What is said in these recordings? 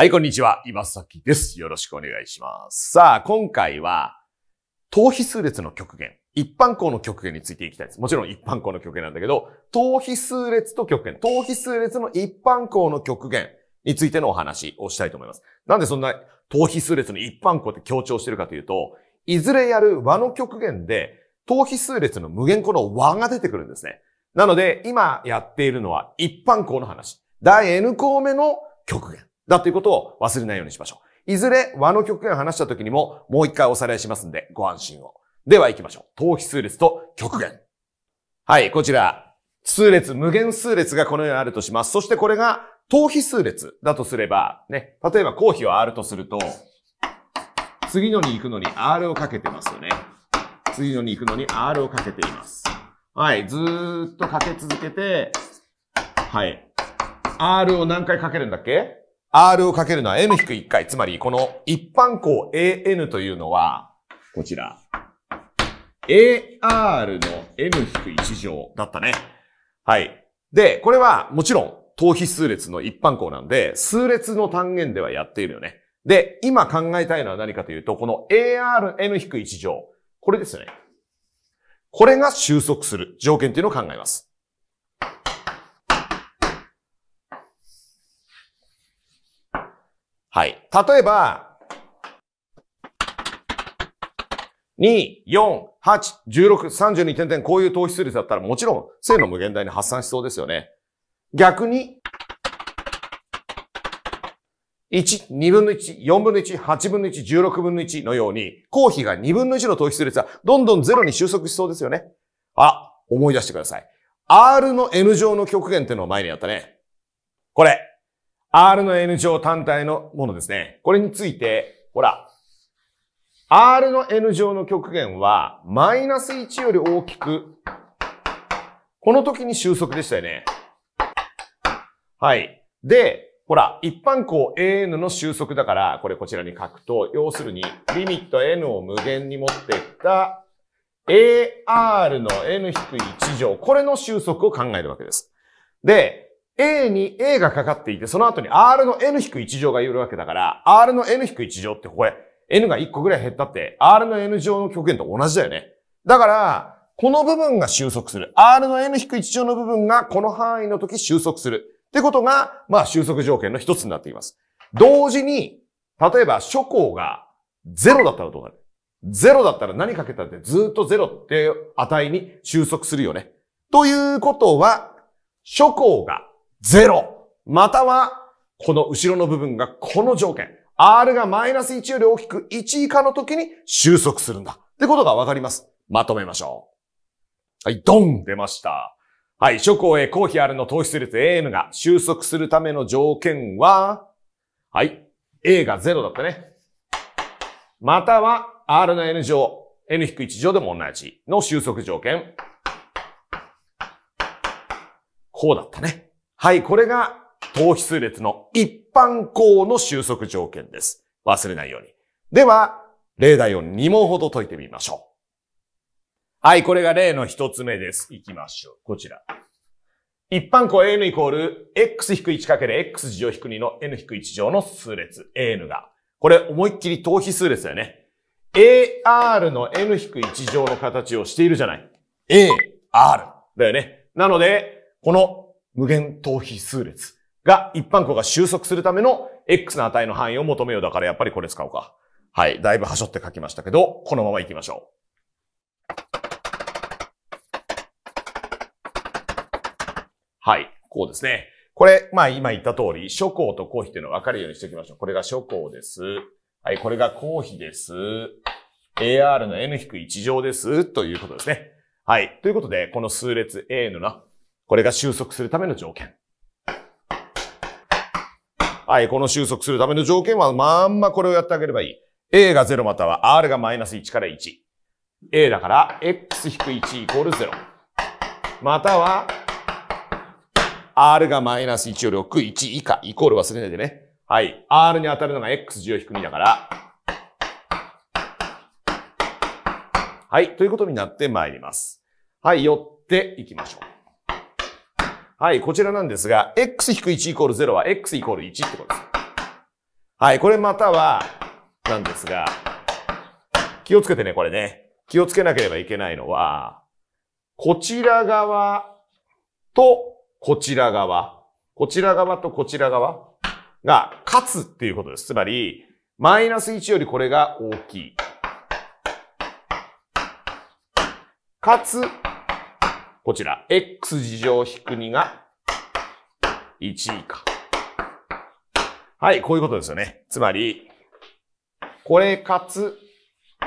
はい、こんにちは。今崎です。よろしくお願いします。さあ、今回は、等比数列の極限、一般項の極限についていきたいです。もちろん一般項の極限なんだけど、等比数列と極限、等比数列の一般項の極限についてのお話をしたいと思います。なんでそんな等比数列の一般項って強調してるかというと、いずれやる和の極限で、等比数列の無限項の和が出てくるんですね。なので、今やっているのは一般項の話。第 N 項目の極限だということを忘れないようにしましょう。いずれ和の極限を話した時にももう一回おさらいしますんでご安心を。では行きましょう。等比数列と極限。はい、こちら、数列、無限数列がこのようにあるとします。そしてこれが等比数列だとすれば、ね、例えば項比を R とすると、次のに行くのに R をかけてますよね。次のに行くのに R をかけています。はい、ずーっとかけ続けて、はい。R を何回かけるんだっけ ?R をかけるのは N-1 回。つまり、この一般項 AN というのは、こちら。AR の N-1 乗だったね。はい。で、これはもちろん、等比数列の一般項なんで、数列の単元ではやっているよね。で、今考えたいのは何かというと、この AR N-1 乗。これですよね。これが収束する条件というのを考えます。はい。例えば、2、4、8、16、32点々、こういう等比数列だったらもちろん正の無限大に発散しそうですよね。逆に、1、2分の1、4分の1、8分の1、16分の1のように、項比が2分の1の等比数列はどんどん0に収束しそうですよね。あ、思い出してください。R の N 乗の極限っていうのを前にやったね。これ。R の N 乗単体のものですね。これについて、ほら。R の N 乗の極限は、マイナス1より大きく、この時に収束でしたよね。はい。で、ほら、一般項 AN の収束だから、これこちらに書くと、要するに、リミット N を無限に持っていった AR の N-1 乗、これの収束を考えるわけです。で、A に A がかかっていて、その後に R の N-1 乗がいるわけだから、R の N-1 乗ってこれ、N が1個ぐらい減ったって、R の N 乗の極限と同じだよね。だから、この部分が収束する。R の N-1 乗の部分がこの範囲の時収束する。ってことが、まあ、収束条件の一つになっています。同時に、例えば、諸項が0だったらどうなる ?0 だったら何かけたってずっと0って値に収束するよね。ということは、諸項が0、または、この後ろの部分がこの条件、R がマイナス1より大きく1以下の時に収束するんだ。ってことがわかります。まとめましょう。はい、ドン出ました。はい。諸項A、項比 R の等比数列 AN が収束するための条件は、はい。A が0だったね。または R の N 乗、N-1 乗でも同じの収束条件。こうだったね。はい。これが等比数列の一般項の収束条件です。忘れないように。では、例題を2問ほど解いてみましょう。はい、これが例の一つ目です。いきましょう。こちら。一般項 AN イコール x-1×x-2 の n-1 乗の数列 AN が。これ思いっきり等比数列だよね。AR の n-1 乗の形をしているじゃない。AR だよね。なので、この無限等比数列が一般項が収束するための x の値の範囲を求めようだからやっぱりこれ使おうか。はい、だいぶ端折って書きましたけど、このまま行きましょう。はい。こうですね。これ、まあ今言った通り、諸項と項比というのを分かるようにしておきましょう。これが諸項です。はい。これが項比です。AR の N-1 乗です。ということですね。はい。ということで、この数列 AN な。これが収束するための条件。はい。この収束するための条件は、まんまこれをやってあげればいい。A が0または R がマイナス1から1。A だから、x-1 イコール0。または、R がマイナス1より多く1以下、イコール忘れないでね。はい。R に当たるのが x10-2 だから。はい。ということになってまいります。はい。寄っていきましょう。はい。こちらなんですが、x-1 イコール0は x イコール1ってことです。はい、これまたは、なんですが、気をつけてね、これね。気をつけなければいけないのは、こちら側とこちら側。こちら側とこちら側が勝つっていうことです。つまり、マイナス1よりこれが大きい。かつ、こちら、x 事乗引く2が1以下。はい、こういうことですよね。つまり、これかつ、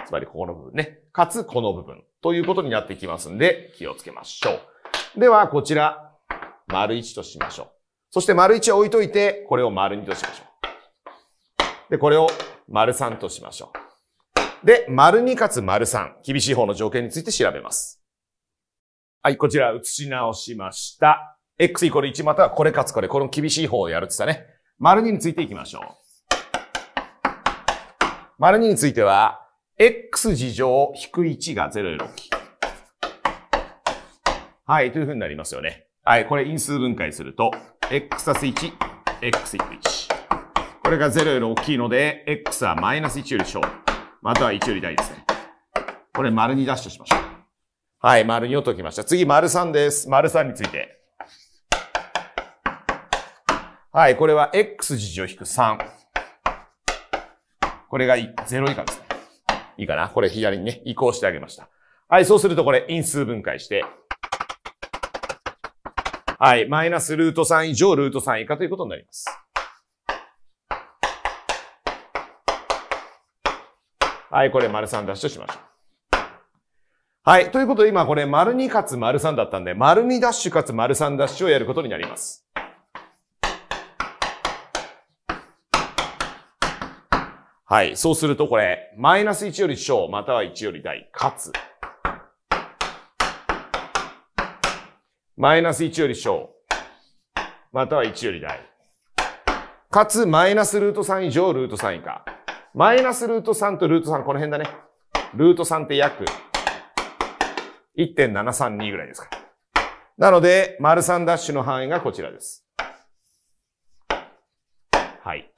つまりここの部分ね。かつ、この部分。ということになってきますんで、気をつけましょう。では、こちら、丸1としましょう。そして、丸1を置いといて、これを丸2としましょう。で、これを丸3としましょう。で、丸2かつ丸3。厳しい方の条件について調べます。はい、こちら、写し直しました。x イコール1またはこれかつこれ。この厳しい方をやるって言ったね。丸2についていきましょう。丸2については、x 事乗引く1が0より大きい。はい、という風になりますよね。はい、これ因数分解すると、x たす1、x 引く1。これが0より大きいので、x はマイナス1より小。または1より大ですね。これ丸2ダッシュしましょう。はい、丸2を解きました。次、丸3です。丸3について。はい、これは x 事乗引く3。これが0以下ですね。いいかな？これ左にね、移行してあげました。はい、そうするとこれ因数分解して。はい、マイナスルート3以上、ルート3以下ということになります。はい、これ丸3ダッシュしましょう。はい、ということで今これ丸2かつ丸3だったんで、丸2ダッシュかつ丸3ダッシュをやることになります。はい。そうするとこれ、マイナス1より小、または1より大、かつ。マイナス1より小、または1より大。かつ、マイナスルート3以上、ルート3以下。マイナスルート3とルート3、この辺だね。ルート3って約 1.732 ぐらいですか。なので、丸3ダッシュの範囲がこちらです。はい。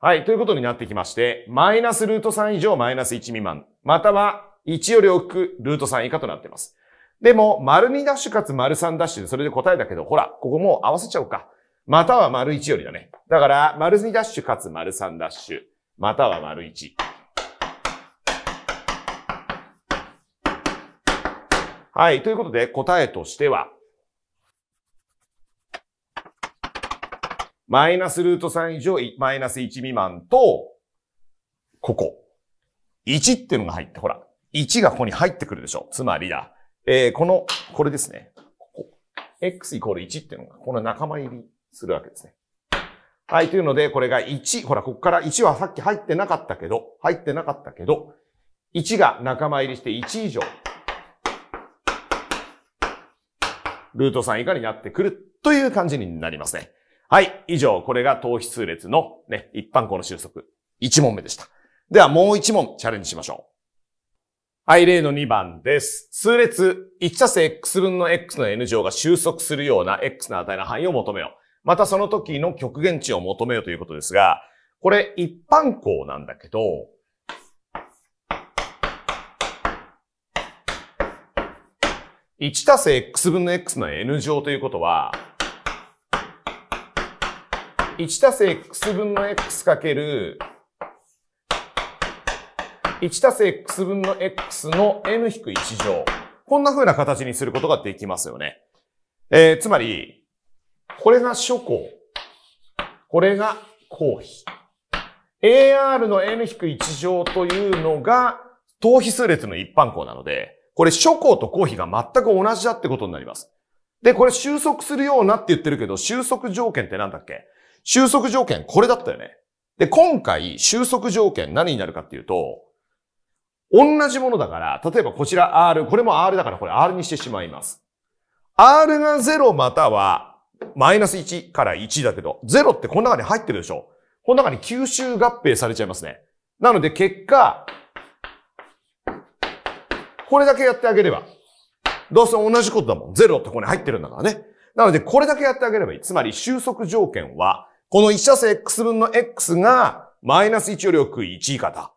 はい。ということになってきまして、マイナスルート3以上、マイナス1未満、または1より多く、ルート3以下となっています。でも、丸2ダッシュかつ丸3ダッシュでそれで答えだけど、ほら、ここもう合わせちゃおうか。または丸1よりだね。だから、丸2ダッシュかつ丸3ダッシュ、または丸1。はい。ということで、答えとしては、マイナスルート3以上、マイナス1未満と、ここ。1っていうのが入って、ほら。1がここに入ってくるでしょ。つまりだ。これですね。ここ。x イコール1っていうのが、この仲間入りするわけですね。はい。というので、これが1。ほら、ここから1はさっき入ってなかったけど、1が仲間入りして1以上。ルート3以下になってくるという感じになりますね。はい。以上、これが等比数列のね、一般項の収束。1問目でした。では、もう1問チャレンジしましょう。はい、例の2番です。数列 1+x 分の x の n 乗が収束するような x の値の範囲を求めよう。またその時の極限値を求めようということですが、これ一般項なんだけど、1+x 分の x の n 乗ということは、1+x 分の x かける、1+x 分の x の n-1 乗。こんな風な形にすることができますよね。つまり、これが諸項。これが項比。AR の n-1 乗というのが、等比数列の一般項なので、これ諸項と項比が全く同じだってことになります。で、これ収束するようなって言ってるけど、収束条件ってなんだっけ？収束条件、これだったよね。で、今回、収束条件何になるかっていうと、同じものだから、例えばこちら R、これも R だからこれ R にしてしまいます。R が0または、マイナス1から1だけど、0ってこの中に入ってるでしょ？この中に吸収合併されちゃいますね。なので結果、これだけやってあげれば、どうせ同じことだもん。0ってここに入ってるんだからね。なのでこれだけやってあげればいい。つまり収束条件は、この1斜数 x 分の x がマイナス1より多く1以下だ。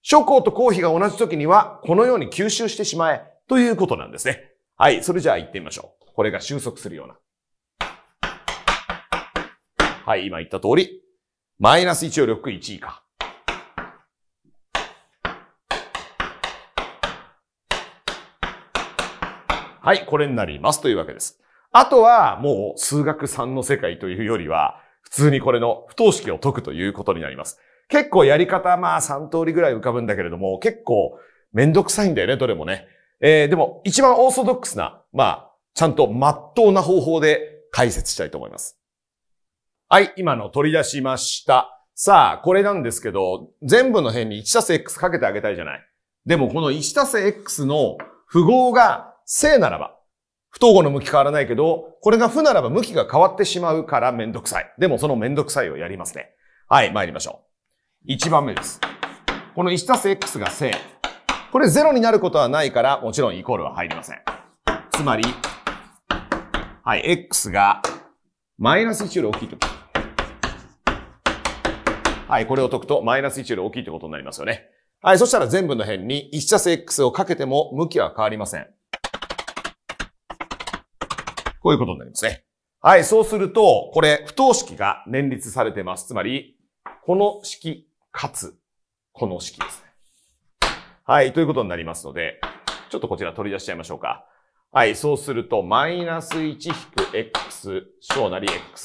諸項と項比が同じ時にはこのように吸収してしまえということなんですね。はい、それじゃあ行ってみましょう。これが収束するような。はい、今言った通り、マイナス1より多く1以下。はい、これになりますというわけです。あとはもう数学3の世界というよりは、普通にこれの不等式を解くということになります。結構やり方、まあ3通りぐらい浮かぶんだけれども、結構めんどくさいんだよね、どれもね。でも一番オーソドックスな、まあ、ちゃんと真っ当な方法で解説したいと思います。はい、今の取り出しました。さあ、これなんですけど、全部の辺に 1+x かけてあげたいじゃない。でもこの 1+x の符号が正ならば、不等号の向き変わらないけど、これが負ならば向きが変わってしまうからめんどくさい。でもそのめんどくさいをやりますね。はい、参りましょう。1番目です。この 1+x が正。これ0になることはないから、もちろんイコールは入りません。つまり、はい、x がマイナス1より大きいとき。はい、これを解くとマイナス1より大きいということになりますよね。はい、そしたら全部の辺に 1+x をかけても向きは変わりません。こういうことになりますね。はい、そうすると、これ、不等式が連立されてます。つまり、この式、かつ、この式ですね。はい、ということになりますので、ちょっとこちら取り出しちゃいましょうか。はい、そうすると、マイナス1引く x、小なり x。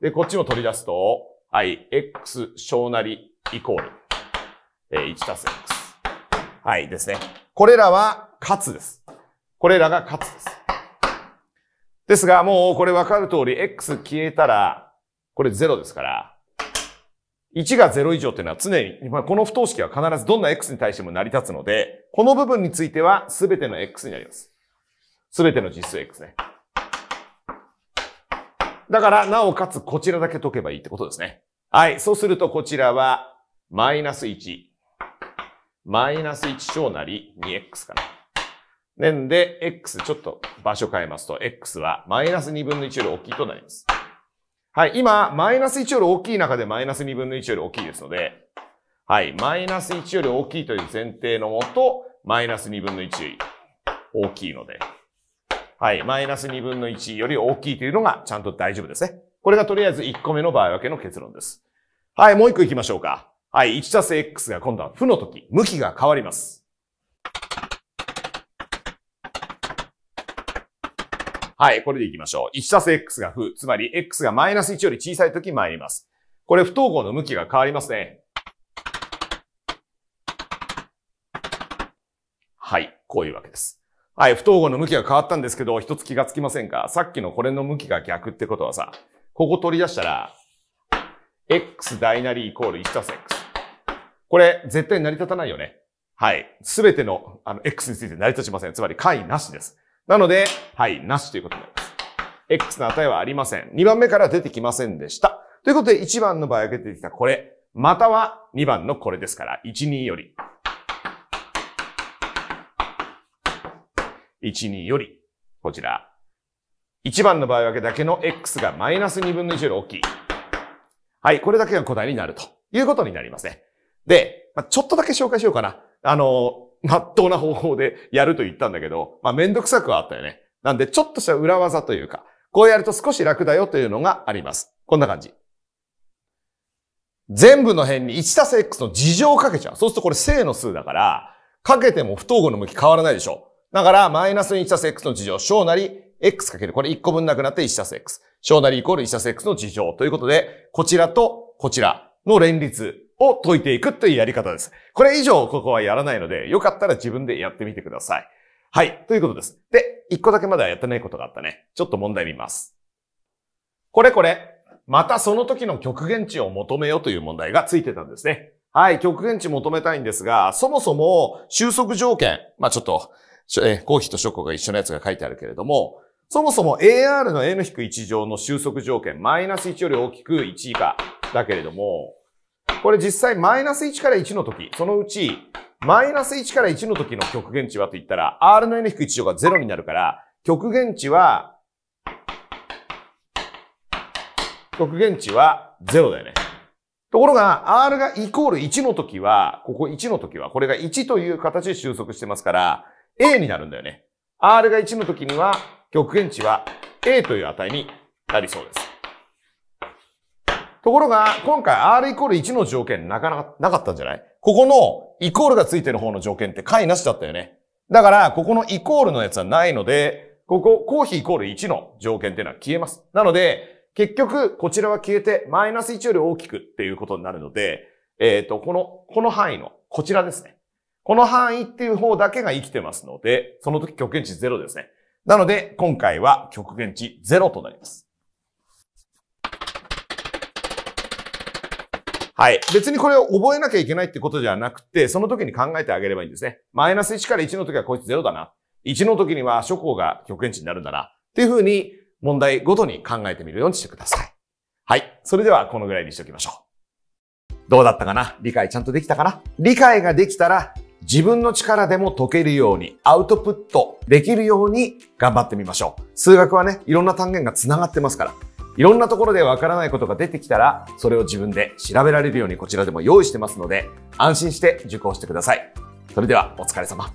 で、こっちも取り出すと、はい、x、小なり、イコール、1+x。はい、ですね。これらは、かつです。これらがかつです。ですが、もうこれわかる通り、x 消えたら、これ0ですから、1が0以上というのは常に、この不等式は必ずどんな x に対しても成り立つので、この部分については全ての x になります。全ての実数 x ね。だから、なおかつこちらだけ解けばいいってことですね。はい、そうするとこちらは、マイナス1、マイナス1小なり 2x かな。なんで、x、ちょっと場所変えますと、x はマイナス2分の1より大きいとなります。はい、今、マイナス1より大きい中でマイナス2分の1より大きいですので、はい、マイナス1より大きいという前提のもと、マイナス2分の1より大きいので、はい、マイナス2分の1より大きいというのがちゃんと大丈夫ですね。これがとりあえず1個目の場合分けの結論です。はい、もう1個行きましょうか。はい、1+x が今度は負の時、向きが変わります。はい、これでいきましょう。1+x が負、つまり x がマイナス1より小さいとき参ります。これ不等号の向きが変わりますね。はい、こういうわけです。はい、不等号の向きが変わったんですけど、一つ気がつきませんか？さっきのこれの向きが逆ってことはさ、ここ取り出したら、x 大なりイコール 1+x。これ、絶対成り立たないよね。はい、すべての、x について成り立ちません。つまり、解なしです。なので、はい、なしということになります。x の値はありません。2番目から出てきませんでした。ということで、1番の場合が出てきたこれ、または2番のこれですから、12より。12より、こちら。1番の場合分けだけの x がマイナス2分の1より大きい。はい、これだけが答えになるということになりますね。で、ちょっとだけ紹介しようかな。まっとうな方法でやると言ったんだけど、まあ、めんどくさくはあったよね。なんで、ちょっとした裏技というか、こうやると少し楽だよというのがあります。こんな感じ。全部の辺に 1+x の次乗をかけちゃう。そうするとこれ正の数だから、かけても不等号の向き変わらないでしょ。だから、マイナス 1+x の次乗、小なり x かける。これ1個分なくなって 1+x。小なりイコール 1+x の次乗ということで、こちらとこちらの連立を解いていくというやり方です。これ以上ここはやらないので、よかったら自分でやってみてください。はい、ということです。で、一個だけまだやってないことがあったね。ちょっと問題見ます。これ。またその時の極限値を求めようという問題がついてたんですね。はい、極限値求めたいんですが、そもそも収束条件。まあ、ちょっと、コーヒーとショコが一緒のやつが書いてあるけれども、そもそも AR の n-1 乗の収束条件、マイナス1より大きく1以下だけれども、これ実際マイナス1から1の時、そのうち、マイナス1から1の時の極限値はと言ったら、r の n-1 乗が0になるから、極限値は、0だよね。ところが、R がイコール1の時は、ここ1の時は、これが1という形で収束してますから、A になるんだよね。R が1の時には、極限値は A という値になりそうです。ところが、今回 R イコール1の条件なかなかなかったんじゃない？ここのイコールがついてる方の条件って解なしだったよね。だから、ここのイコールのやつはないので、ここ、コーヒーイコール1の条件っていうのは消えます。なので、結局、こちらは消えて、マイナス1より大きくっていうことになるので、この範囲の、こちらですね。この範囲っていう方だけが生きてますので、その時極限値0ですね。なので、今回は極限値0となります。はい。別にこれを覚えなきゃいけないってことじゃなくて、その時に考えてあげればいいんですね。マイナス1から1の時はこいつ0だな。1の時には初項が極限値になるんだな。っていう風に、問題ごとに考えてみるようにしてください。はい。それではこのぐらいにしておきましょう。どうだったかな？理解ちゃんとできたかな？理解ができたら自分の力でも解けるようにアウトプットできるように頑張ってみましょう。数学はね、いろんな単元がつながってますから、いろんなところでわからないことが出てきたら、それを自分で調べられるようにこちらでも用意してますので、安心して受講してください。それではお疲れ様。